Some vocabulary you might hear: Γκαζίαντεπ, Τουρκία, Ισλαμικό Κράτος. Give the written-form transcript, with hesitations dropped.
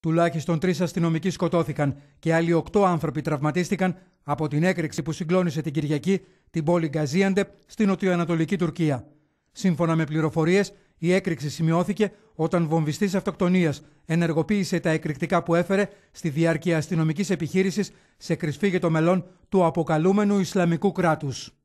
Τουλάχιστον 3 αστυνομικοί σκοτώθηκαν και άλλοι 8 άνθρωποι τραυματίστηκαν από την έκρηξη που συγκλώνησε την Κυριακή την πόλη Γκαζίαντεπ στην νοτιοανατολική Τουρκία. Σύμφωνα με πληροφορίες, η έκρηξη σημειώθηκε όταν βομβιστής αυτοκτονίας ενεργοποίησε τα εκρηκτικά που έφερε στη διάρκεια αστυνομικής επιχείρησης σε κρυσφύγετο μελών του αποκαλούμενου Ισλαμικού Κράτους.